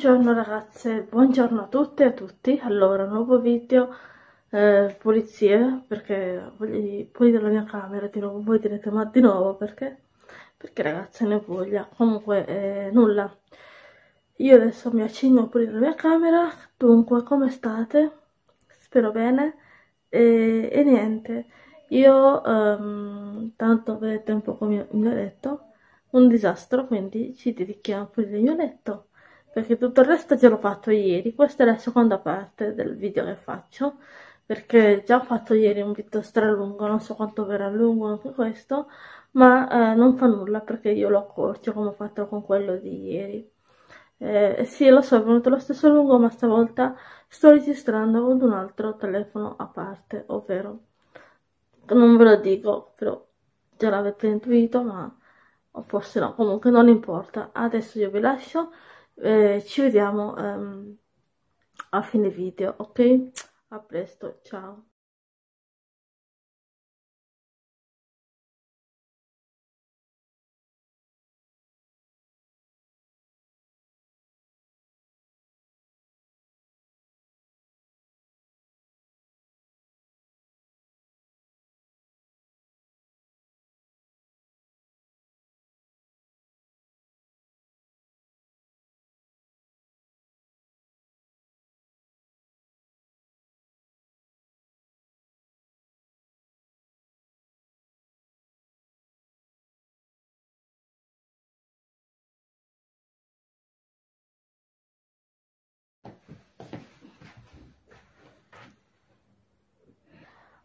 Buongiorno ragazze, buongiorno a tutte e a tutti. Allora, nuovo video pulizie, perché voglio pulire la mia camera di nuovo. Voi direte ma di nuovo perché? Perché ragazze ne voglia. Comunque nulla, io adesso mi accingo a pulire la mia camera. Dunque, come state? Spero bene e niente, io tanto vedete un po' come il mio letto, un disastro, quindi ci dedichiamo a pulire il mio letto, perché tutto il resto già l'ho fatto ieri. Questa è la seconda parte del video che faccio, perché già ho fatto ieri un video stralungo, non so quanto verrà lungo anche questo, ma non fa nulla perché io lo accorcio come ho fatto con quello di ieri. Sì, lo so, è venuto lo stesso lungo, ma stavolta sto registrando con un altro telefono a parte, ovvero, non ve lo dico, però già l'avete intuito, ma forse no, comunque non importa. Adesso io vi lascio. Ci vediamo a fine video, ok? A presto, ciao!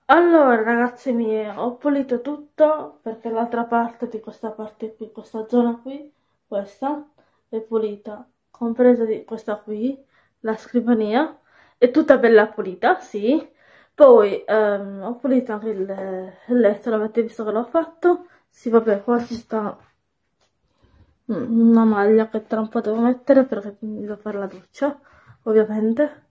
Allora ragazzi miei, ho pulito tutto, perché l'altra parte di questa parte qui, questa zona qui, questa è pulita, compresa di questa qui, la scrivania, è tutta bella pulita, sì. Poi ho pulito anche il letto, l'avete visto che l'ho fatto? Sì, vabbè, qua ci sta una maglia che tra un po' devo mettere perché devo fare la doccia, ovviamente.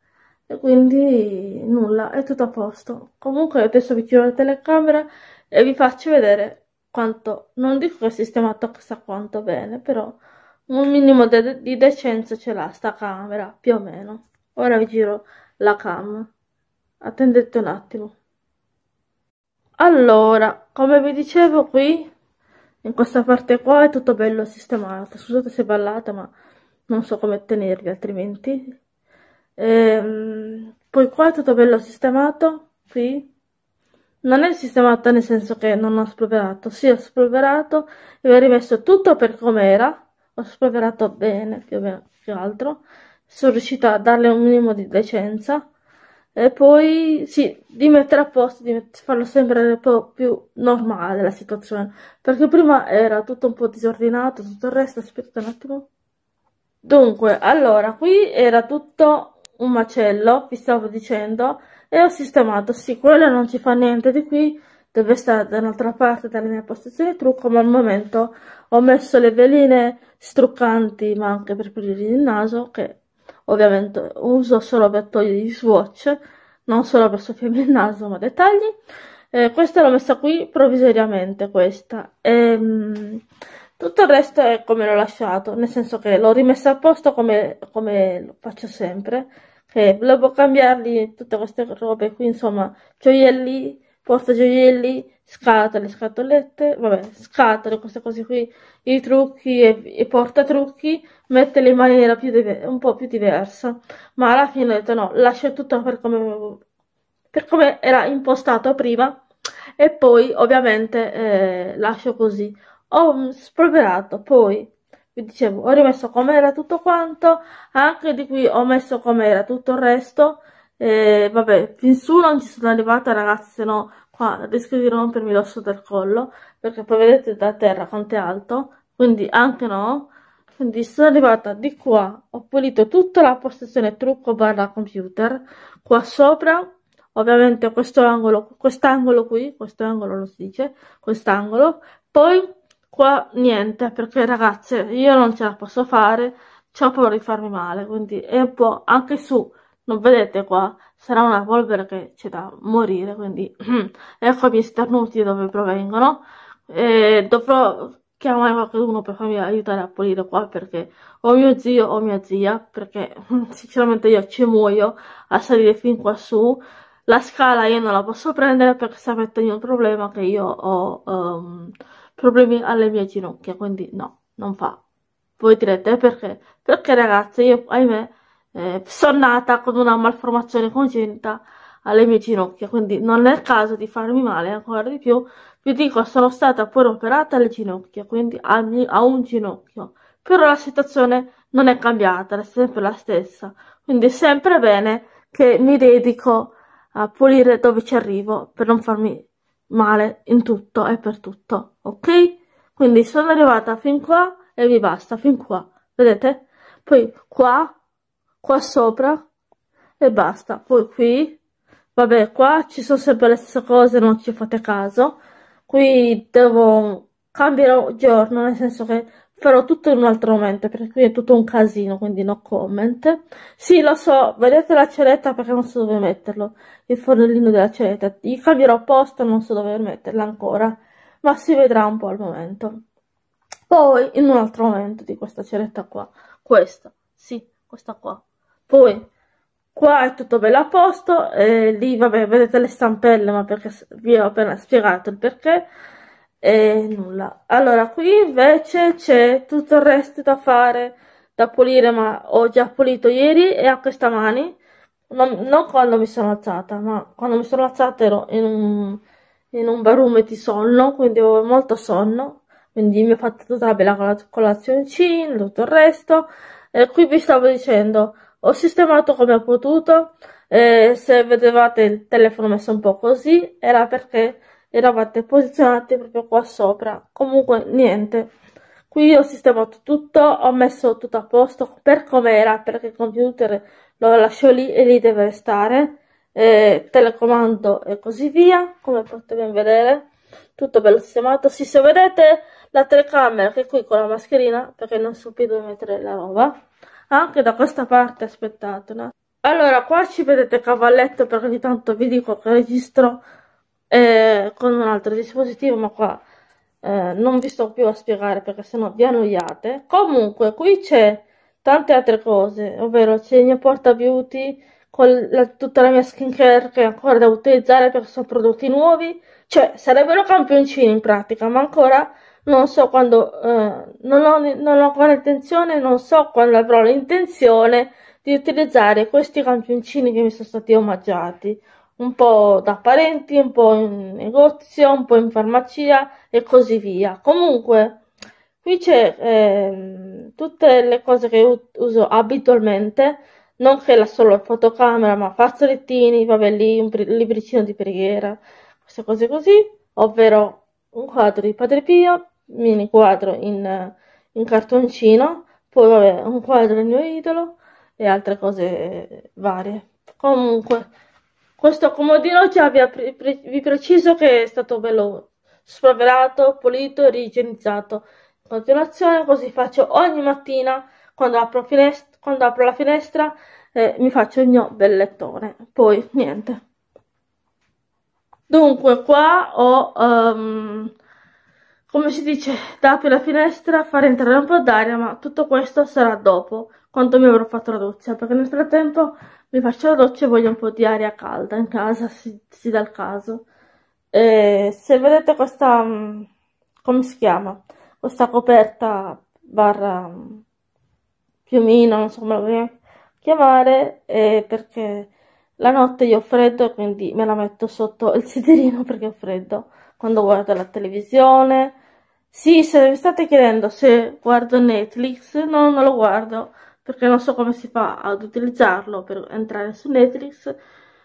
E quindi nulla, è tutto a posto. Comunque adesso vi giro la telecamera e vi faccio vedere quanto, non dico che è sistemato chissà quanto bene, però un minimo di decenza ce l'ha sta camera, più o meno. Ora vi giro la cam, attendete un attimo. Allora, come vi dicevo, qui in questa parte qua è tutto bello sistemato. Scusate se ballate, ma non so come tenervi altrimenti. Poi qua è tutto bello sistemato. Qui non è sistemato nel senso che non ho spolverato, sì, ho spolverato e ho rimesso tutto per com'era, ho spolverato bene, più o meno, più altro sono riuscita a darle un minimo di decenza e poi sì, di mettere a posto, di farlo sembrare un po' più normale la situazione, perché prima era tutto un po' disordinato, tutto il resto. Aspetta un attimo. Dunque, allora, qui era tutto un macello, vi stavo dicendo, e ho sistemato. Sì, quello non ci fa niente di qui, deve stare da un'altra parte dalla mia postazione trucco, ma al momento ho messo le veline struccanti, ma anche per pulire il naso, che ovviamente uso solo per togliere gli swatch, non solo per soffiarmi il naso, ma dettagli. Questa l'ho messa qui provvisoriamente, questa. Tutto il resto è come l'ho lasciato, nel senso che l'ho rimessa a posto come faccio sempre, che volevo cambiarli tutte queste robe qui, insomma, gioielli, portagioielli, scatole, scatolette, vabbè, scatole, queste cose qui, i trucchi e portatrucchi, metterli in maniera un po' più diversa, ma alla fine ho detto no, lascio tutto per come era impostato prima e poi ovviamente lascio così. Ho spolverato, poi vi dicevo, ho rimesso com'era tutto quanto, anche di qui ho messo com'era tutto il resto. Vabbè, fin su non ci sono arrivata ragazzi, se no qua rischio di rompermi l'osso del collo, perché poi vedete da terra quanto è alto, quindi anche no. Quindi sono arrivata di qua, ho pulito tutta la postazione trucco barra computer, qua sopra ovviamente quest'angolo qui, quest'angolo lo si dice, quest'angolo, poi qua niente, perché ragazze io non ce la posso fare, c'ho paura di farmi male, quindi è un po' anche su, non vedete qua, sarà una polvere che c'è da morire, quindi ecco i miei starnuti dove provengono, dovrò chiamare qualcuno per farmi aiutare a pulire qua, perché o mio zio o mia zia, perché sinceramente io ci muoio a salire fin qua su. La scala io non la posso prendere perché sapete il mio problema, che io ho problemi alle mie ginocchia, quindi no, non fa. Voi direte perché? Perché ragazzi io, ahimè, sono nata con una malformazione congenita alle mie ginocchia, quindi non è il caso di farmi male ancora di più. Vi dico, sono stata pure operata alle ginocchia, quindi a un ginocchio, però la situazione non è cambiata, è sempre la stessa, quindi è sempre bene che mi dedico a pulire dove ci arrivo per non farmi male in tutto e per tutto, ok? Quindi sono arrivata fin qua e vi basta, fin qua, vedete? Poi qua, qua sopra e basta, poi qui, vabbè, qua ci sono sempre le stesse cose, non ci fate caso. Qui devo cambiare giorno, nel senso che farò tutto in un altro momento, perché qui è tutto un casino, quindi no comment. Sì, lo so, vedete la ceretta, perché non so dove metterlo, il fornellino della ceretta. Gli cambierò posto, non so dove metterla ancora, ma si vedrà un po' al momento. Poi, in un altro momento di questa ceretta qua, questa, sì, questa qua. Poi, qua è tutto bello a posto, e lì, vabbè, vedete le stampelle, ma perché vi ho appena spiegato il perché. E nulla. Allora, qui invece c'è tutto il resto da fare, da pulire, ma ho già pulito ieri e anche stamani, non quando mi sono alzata, ma quando mi sono alzata ero in un barume di sonno, quindi avevo molto sonno, quindi mi ho fatto tutta la bella colazioncina, tutto il resto. E qui vi stavo dicendo, ho sistemato come ho potuto, e se vedevate il telefono messo un po' così, era perché eravate posizionati proprio qua sopra. Comunque niente, qui ho sistemato tutto, ho messo tutto a posto per com'era, perché il computer lo lascio lì e lì deve restare, telecomando e così via, come potete ben vedere, tutto bello sistemato. Sì, se vedete la telecamera che è qui con la mascherina, perché non so più dove mettere la roba, anche da questa parte, aspettate, no? Allora qua ci vedete cavalletto, perché ogni tanto vi dico che registro con un altro dispositivo, ma qua non vi sto più a spiegare perché sennò vi annoiate. Comunque qui c'è tante altre cose, ovvero c'è il mio porta beauty con tutta la mia skincare che ancora devo utilizzare perché sono prodotti nuovi, cioè sarebbero campioncini in pratica, ma ancora non so quando, non ho ancora intenzione, non so quando avrò l'intenzione di utilizzare questi campioncini che mi sono stati omaggiati un po' da parenti, un po' in negozio, un po' in farmacia e così via. Comunque qui c'è tutte le cose che uso abitualmente, non che la solo fotocamera, ma fazzolettini, vabbè, lì un libricino di preghiera, queste cose così, ovvero un quadro di Padre Pio, mini quadro in cartoncino, poi vabbè, un quadro del mio idolo e altre cose varie. Comunque questo comodino già vi preciso che è stato bello spolverato, pulito, rigienizzato. In continuazione così faccio ogni mattina, quando apro la finestra, mi faccio il mio bel lettone. Poi niente. Dunque qua ho, come si dice, da aprire la finestra, fare entrare un po' d'aria, ma tutto questo sarà dopo, quando mi avrò fatto la doccia, perché nel frattempo mi faccio la doccia e voglio un po' di aria calda in casa, si dà il caso. E se vedete questa, come si chiama? Questa coperta barra piumino, non so come la voglio chiamare, perché la notte io ho freddo e quindi me la metto sotto il sederino perché ho freddo quando guardo la televisione. Sì, se vi state chiedendo se guardo Netflix, no, non lo guardo, perché non so come si fa ad utilizzarlo per entrare su Netflix.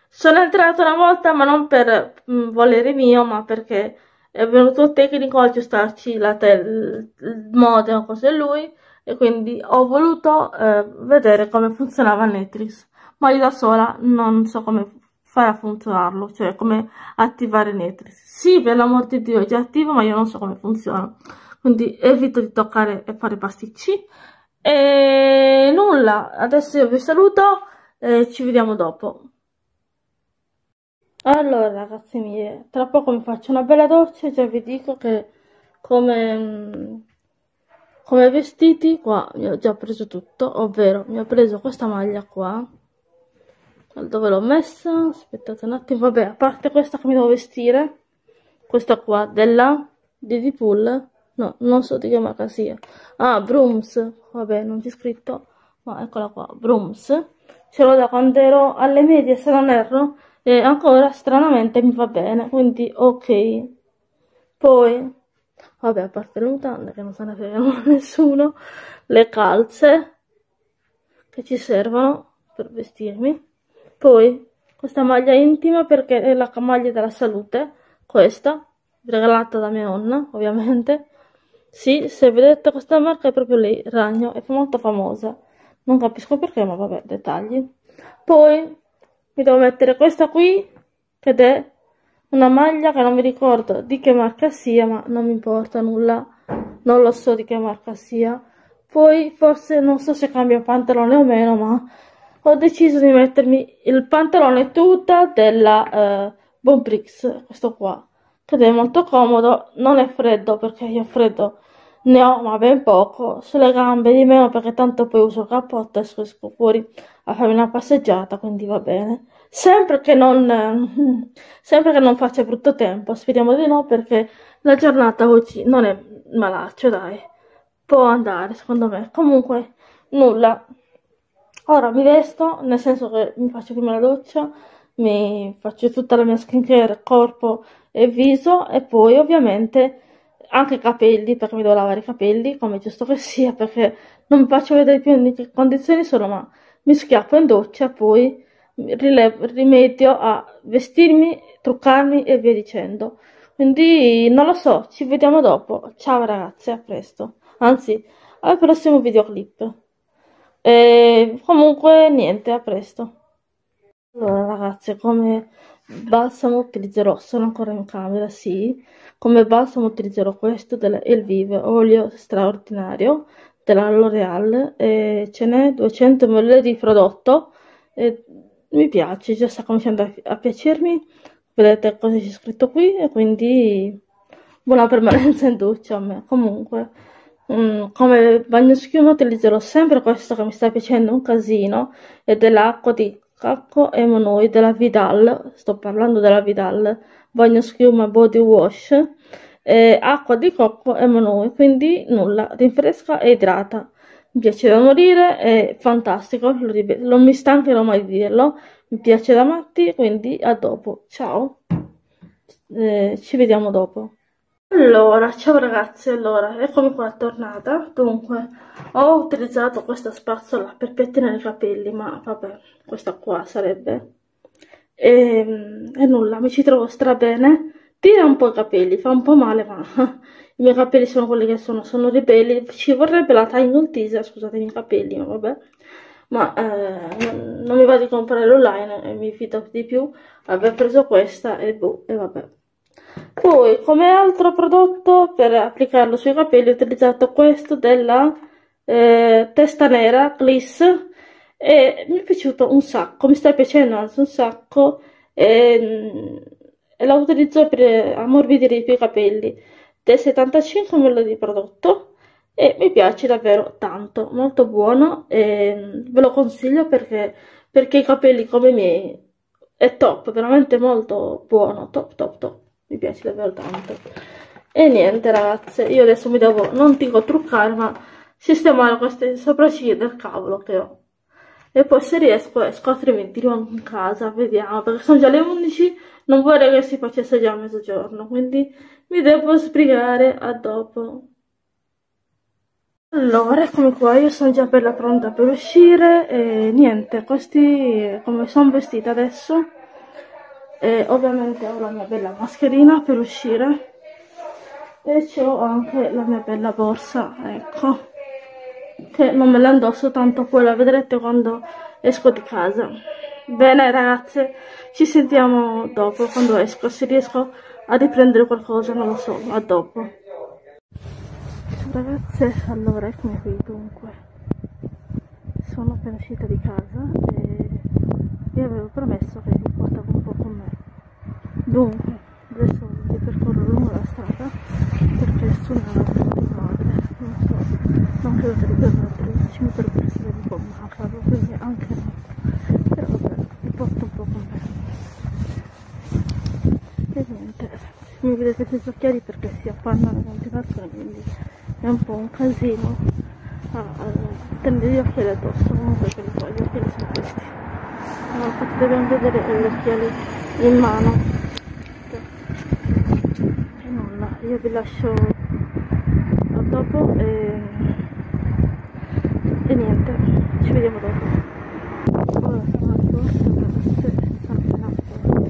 Sono entrata una volta, ma non per volere mio, ma perché è venuto il tecnico a aggiustarci il modem o cose lui, e quindi ho voluto vedere come funzionava Netflix, ma io da sola non so come fare a funzionarlo, cioè come attivare Netflix. Sì, per l'amor di Dio, è già attivo, ma io non so come funziona, quindi evito di toccare e fare pasticci. E nulla, adesso io vi saluto e ci vediamo dopo. Allora ragazzi miei, tra poco mi faccio una bella doccia e già vi dico che come Come vestiti, qua mi ho già preso tutto, ovvero mi ho preso questa maglia qua. Dove l'ho messa? Aspettate un attimo, vabbè, a parte questa che mi devo vestire, questa qua della Deadpool, no, non so di che marca sia. Ah, Brums, vabbè, non c'è scritto, ma eccola qua, Brums. Ce l'ho da quando ero alle medie, se non erro, e ancora stranamente mi va bene, quindi ok. Poi, vabbè, a parte le mutande che non se ne fregano a nessuno, le calze che ci servono per vestirmi. Poi questa maglia intima, perché è la maglia della salute, questa, regalata da mia nonna, ovviamente. Sì, se vedete questa marca è proprio lei, Ragno, è molto famosa. Non capisco perché, ma vabbè, dettagli. Poi mi devo mettere questa qui, ed è una maglia che non mi ricordo di che marca sia, ma non mi importa nulla, non lo so di che marca sia. Poi forse non so se cambio pantalone o meno, ma ho deciso di mettermi il pantalone tuta della Bonprix, questo qua, che è molto comodo, non è freddo perché io freddo ne ho ma ben poco, sulle gambe di meno perché tanto poi uso il cappotto e esco fuori a farmi una passeggiata, quindi va bene, sempre che non faccia brutto tempo, speriamo di no perché la giornata oggi non è malaccio, dai, può andare secondo me, comunque nulla. Ora mi vesto, nel senso che mi faccio prima la doccia, mi faccio tutta la mia skincare, corpo e viso, e poi ovviamente anche i capelli, perché mi devo lavare i capelli, come giusto che sia, perché non mi faccio vedere più in che condizioni sono, ma mi schiappo in doccia, poi rimedio a vestirmi, truccarmi e via dicendo. Quindi non lo so, ci vediamo dopo. Ciao ragazze, a presto, anzi al prossimo videoclip. E comunque niente, a presto. Allora ragazze, come balsamo utilizzerò, sono ancora in camera, sì, come balsamo utilizzerò questo della Elvive, olio straordinario della L'Oreal, ce n'è 200 ml di prodotto e mi piace, già sta cominciando a piacermi, vedete cosa c'è scritto qui, e quindi buona permanenza in doccia a me. Comunque come bagnoschiuma utilizzerò sempre questo che mi sta piacendo un casino, è dell'acqua di cacco e monoi della Vidal, sto parlando della Vidal, bagnoschiuma body wash, acqua di cocco e monoi, quindi nulla, rinfresca e idrata, mi piace da morire, è fantastico, non mi stancherò mai di dirlo, mi piace da matti, quindi a dopo, ciao, ci vediamo dopo. Allora, ciao ragazzi, allora, eccomi qua tornata. Dunque, ho utilizzato questa spazzola per pettinare i capelli, ma vabbè, questa qua sarebbe, e nulla, mi ci trovo stra bene, tira un po' i capelli, fa un po' male, ma i miei capelli sono quelli che sono ribelli, ci vorrebbe la tangle teaser, scusate i miei capelli, ma vabbè, ma non mi va di comprare online e mi fido di più, aver preso questa e boh, e vabbè. Poi come altro prodotto per applicarlo sui capelli ho utilizzato questo della Testa Nera Gliss, e mi è piaciuto un sacco, mi sta piacendo anzi un sacco, e la utilizzo per ammorbidire più i capelli, del 75 ml di prodotto, e mi piace davvero tanto, molto buono, e ve lo consiglio perché i capelli come i miei è top, veramente molto buono, top top top. Mi piace davvero tanto. E niente ragazze, io adesso mi devo, non dico truccare, ma sistemare queste sopracciglia del cavolo che ho. E poi se riesco esco a 3:20 anche in casa, vediamo, perché sono già le 11, non vorrei che si facesse già a mezzogiorno, quindi mi devo sbrigare, a dopo. Allora, eccomi qua, io sono già bella pronta per uscire, e niente, questi come sono vestita adesso. E ovviamente ho la mia bella mascherina per uscire e c'ho anche la mia bella borsa, ecco, che non me la indosso tanto, poi la vedrete quando esco di casa. Bene ragazze, ci sentiamo dopo quando esco, se riesco a riprendere qualcosa non lo so, a dopo. Ragazze, allora eccomi qui, dunque sono appena uscita di casa e vi avevo promesso che vi portavo un po' con me, dunque adesso vi percorro lungo la strada perché sono andata a trovare, non so cosa riguarda la televisione per essere un po' mafalo, quindi anche no, però vabbè, mi porto un po' con me. E niente, mi vedete senza occhiali perché si appannano tante persone, quindi è un po' un casino a tenere gli occhiali addosso, comunque per poi gli occhiali sono questi. Allora, potete ben vedere gli occhiali in mano. E nulla, io vi lascio dopo e niente, ci vediamo dopo. Ora sono al posto per le 6:68 e aspetto dopo.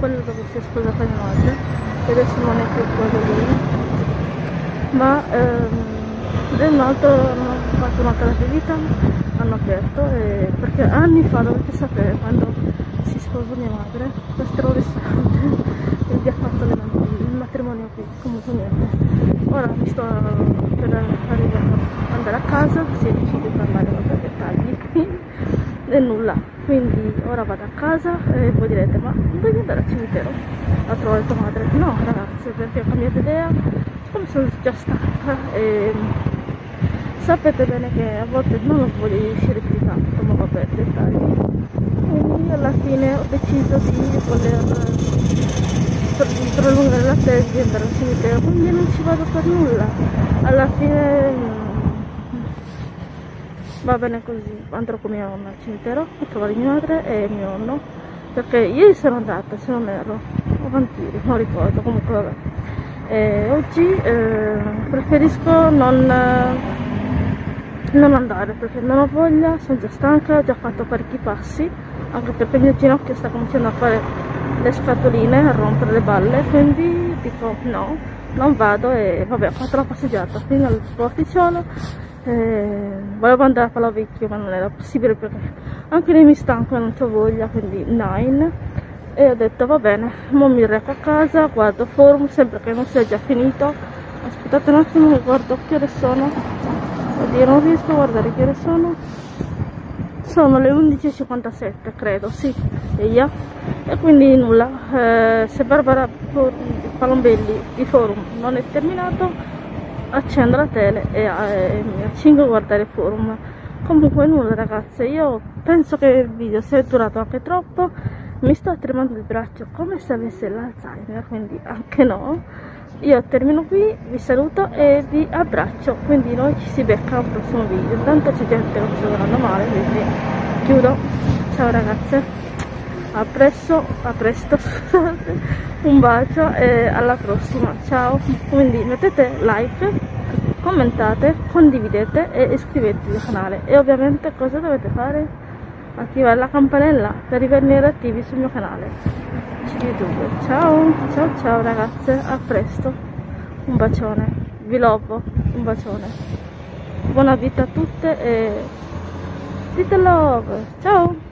Quello dove si è sposata mia madre, e adesso non è più quello lì, ma del noto hanno fatto una casa di vita, hanno aperto, e perché anni fa, dovete sapere, quando si sposò mia madre, questo era un ristorante e gli ha fatto il matrimonio qui. Comunque niente, ora mi sto per andare a casa, si è deciso di andare per dettagli e nulla, quindi ora vado a casa e voi direte: ma devi andare al cimitero a trovare tua madre? No ragazzi, perché ho cambiato idea, come sono già stanca e sapete bene che a volte non lo voglio uscire più tanto, ma vabbè, dettagli. Quindi alla fine ho deciso di voler prolungare la tesi e andare al cimitero, quindi non ci vado per nulla, alla fine va bene così. Andrò con mia nonna al cimitero a trovare mia madre e mio nonno, perché ieri sono andata, se non ero, o Vantiri, non ricordo, comunque vabbè. E oggi preferisco non andare, perché non ho voglia, sono già stanca, ho già fatto parecchi passi, anche perché il mio ginocchio sta cominciando a fare le scatoline, a rompere le balle, quindi dico no, non vado. E vabbè, ho fatto la passeggiata fino al porticciolo. Volevo andare a Palavecchio ma non era possibile perché anche lei mi stanco e non c'ho voglia, quindi nine, e ho detto va bene, mo mi reco a casa, guardo forum, sembra che non sia già finito. Aspettate un attimo, mi guardo che ore sono, oddio non riesco a guardare che ore sono, sono le 11:57 credo, sì, e quindi nulla, se Barbara Palombelli di forum non è terminato, accendo la tele e mi accingo a guardare il forum. Comunque nulla ragazze, io penso che il video sia durato anche troppo, mi sto tremando il braccio come se avesse l'Alzheimer, quindi anche no. Io termino qui, vi saluto e vi abbraccio, quindi noi ci si becca al prossimo video, tanto c'è gente che non sta guardando male, quindi chiudo. Ciao ragazze, a presto un bacio e alla prossima, ciao. Quindi mettete like, commentate, condividete e iscrivetevi al canale, e ovviamente cosa dovete fare? Attivare la campanella per rimanere attivi sul mio canale YouTube. ciao ragazze, a presto, un bacione, vi lovo, un bacione, buona vita a tutte e little love, ciao.